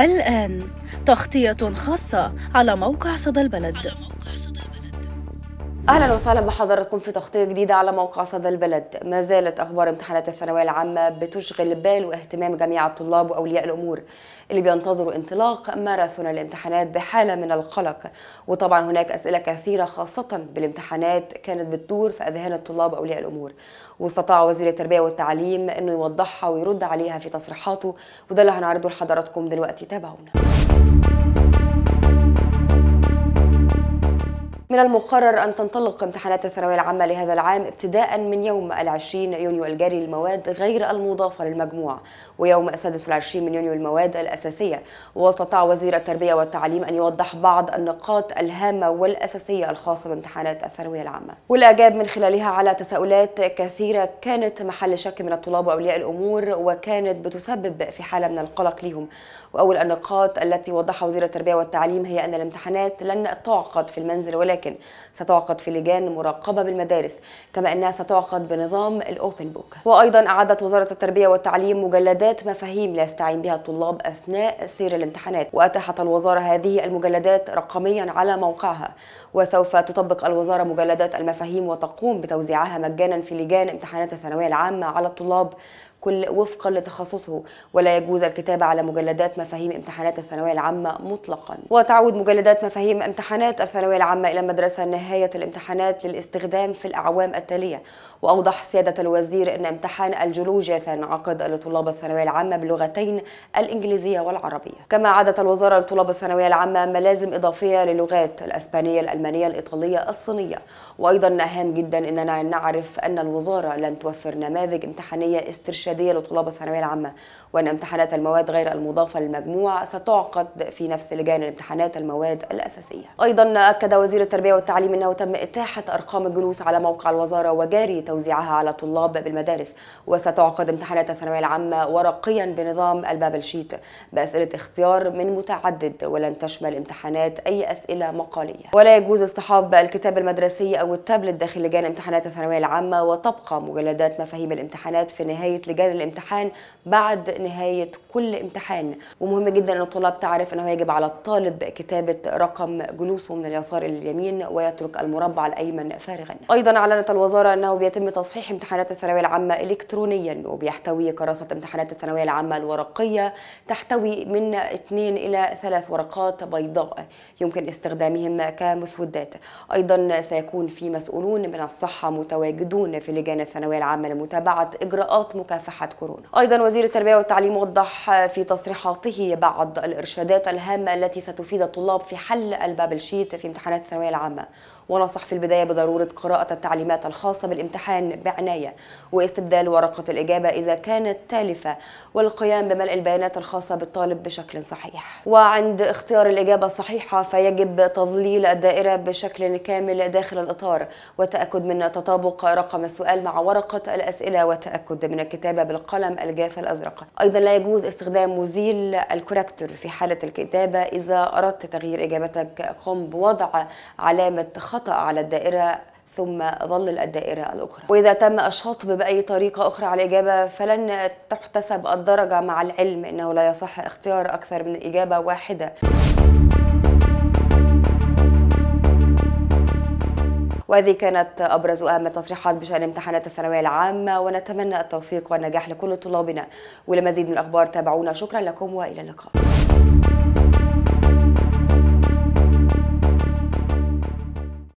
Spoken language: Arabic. الآن تغطية خاصة على موقع صدى البلد. أهلا وسهلا بحضراتكم في تغطية جديدة على موقع صدى البلد. ما زالت أخبار امتحانات الثانوية العامة بتشغل بال واهتمام جميع الطلاب وأولياء الأمور اللي بينتظروا انطلاق ماراثون الامتحانات بحالة من القلق، وطبعا هناك أسئلة كثيرة خاصة بالامتحانات كانت بتدور في أذهان الطلاب وأولياء الأمور، واستطاع وزير التربية والتعليم إنه يوضحها ويرد عليها في تصريحاته، وده اللي هنعرضه لحضراتكم دلوقتي. تابعونا. من المقرر أن تنطلق امتحانات الثانوية العامة لهذا العام ابتداء من يوم 20 يونيو الجاري للمواد غير المضافة للمجموع، ويوم 26 يونيو المواد الأساسية. واستطاع وزير التربية والتعليم أن يوضح بعض النقاط الهامة والأساسية الخاصة بامتحانات الثانوية العامة، والأجاب من خلالها على تساؤلات كثيرة كانت محل شك من الطلاب وأولياء الأمور، وكانت بتسبب في حالة من القلق ليهم. وأول النقاط التي وضحها وزير التربية والتعليم هي أن الامتحانات لن تعقد في المنزل، ولكن ستعقد في لجان مراقبة بالمدارس، كما أنها ستعقد بنظام الأوبن بوك. وأيضا أعدت وزارة التربية والتعليم مجلدات مفاهيم لا يستعين بها الطلاب أثناء سير الامتحانات، وأتاحت الوزارة هذه المجلدات رقميا على موقعها، وسوف تطبق الوزارة مجلدات المفاهيم وتقوم بتوزيعها مجانا في لجان امتحانات الثانوية العامة على الطلاب، كل وفقا لتخصصه، ولا يجوز الكتابة على مجلدات مفاهيم امتحانات الثانوية العامة مطلقا. وتعود مجلدات مفاهيم امتحانات الثانوية العامة إلى المدرسة نهاية الامتحانات للاستخدام في الأعوام التالية. وأوضح سيادة الوزير أن امتحان الجيولوجيا سينعقد لطلاب الثانوية العامة بلغتين الإنجليزية والعربية، كما عادت الوزارة لطلاب الثانوية العامة ملازم إضافية للغات الأسبانية، الألمانية، الإيطالية، الصينية. وأيضا أهم جدا أننا نعرف أن الوزارة لن توفر نماذج امتحانية استرشادية لطلاب الثانوية العامة، وأن امتحانات المواد غير المضافة للمجموع ستعقد في نفس لجان امتحانات المواد الأساسية. أيضا أكد وزير التربية والتعليم أنه تم إتاحة أرقام الجلوس على موقع الوزارة وجاري توزيعها على طلاب بالمدارس، وستعقد امتحانات الثانوية العامة ورقيا بنظام البابل شيت بأسئلة اختيار من متعدد، ولن تشمل امتحانات أي أسئلة مقالية. ولا يجوز اصطحاب الكتاب المدرسي أو التابلت داخل لجان امتحانات الثانوية العامة، وتبقى مجلدات مفاهيم الامتحانات في نهاية لجان الامتحان بعد نهاية كل امتحان. ومهم جدا أن الطلاب تعرف أنه يجب على الطالب كتابة رقم جلوسه من اليسار إلى اليمين، ويترك المربع الأيمن فارغا. أيضا أعلنت الوزارة أنه بيتم تصحيح امتحانات الثانوية العامة إلكترونيا، وبيحتوي كراسة امتحانات الثانوية العامة الورقية تحتوي من 2 إلى 3 ورقات بيضاء يمكن استخدامهم كمسودات. أيضا سيكون في مسؤولون من الصحة متواجدون في لجان الثانوية العامة لمتابعة إجراءات مكافحة كورونا. أيضا وزير التربية والتعليم وضح في تصريحاته بعض الإرشادات الهامة التي ستفيد الطلاب في حل البابل شيت في امتحانات الثانوية العامة، ونصح في البداية بضرورة قراءة التعليمات الخاصة بالامتحان بعناية، واستبدال ورقة الإجابة إذا كانت تالفة، والقيام بملء البيانات الخاصة بالطالب بشكل صحيح. وعند اختيار الإجابة الصحيحة فيجب تظليل الدائرة بشكل كامل داخل الإطار، وتأكد من تطابق رقم السؤال مع ورقة الأسئلة، وتأكد من الكتابة بالقلم الجاف الأزرق. أيضا لا يجوز استخدام مزيل الكوركتور في حالة الكتابة. إذا أردت تغيير إجابتك قم بوضع علامة خطأ على الدائرة ثم ظلل الدائرة الأخرى. وإذا تم الشطب بأي طريقة أخرى على الإجابة فلن تحتسب الدرجة، مع العلم أنه لا يصح اختيار أكثر من إجابة واحدة. وهذه كانت أبرز أهم التصريحات بشأن امتحانات الثانوية العامة، ونتمنى التوفيق والنجاح لكل طلابنا. ولمزيد من الأخبار تابعونا. شكرا لكم وإلى اللقاء.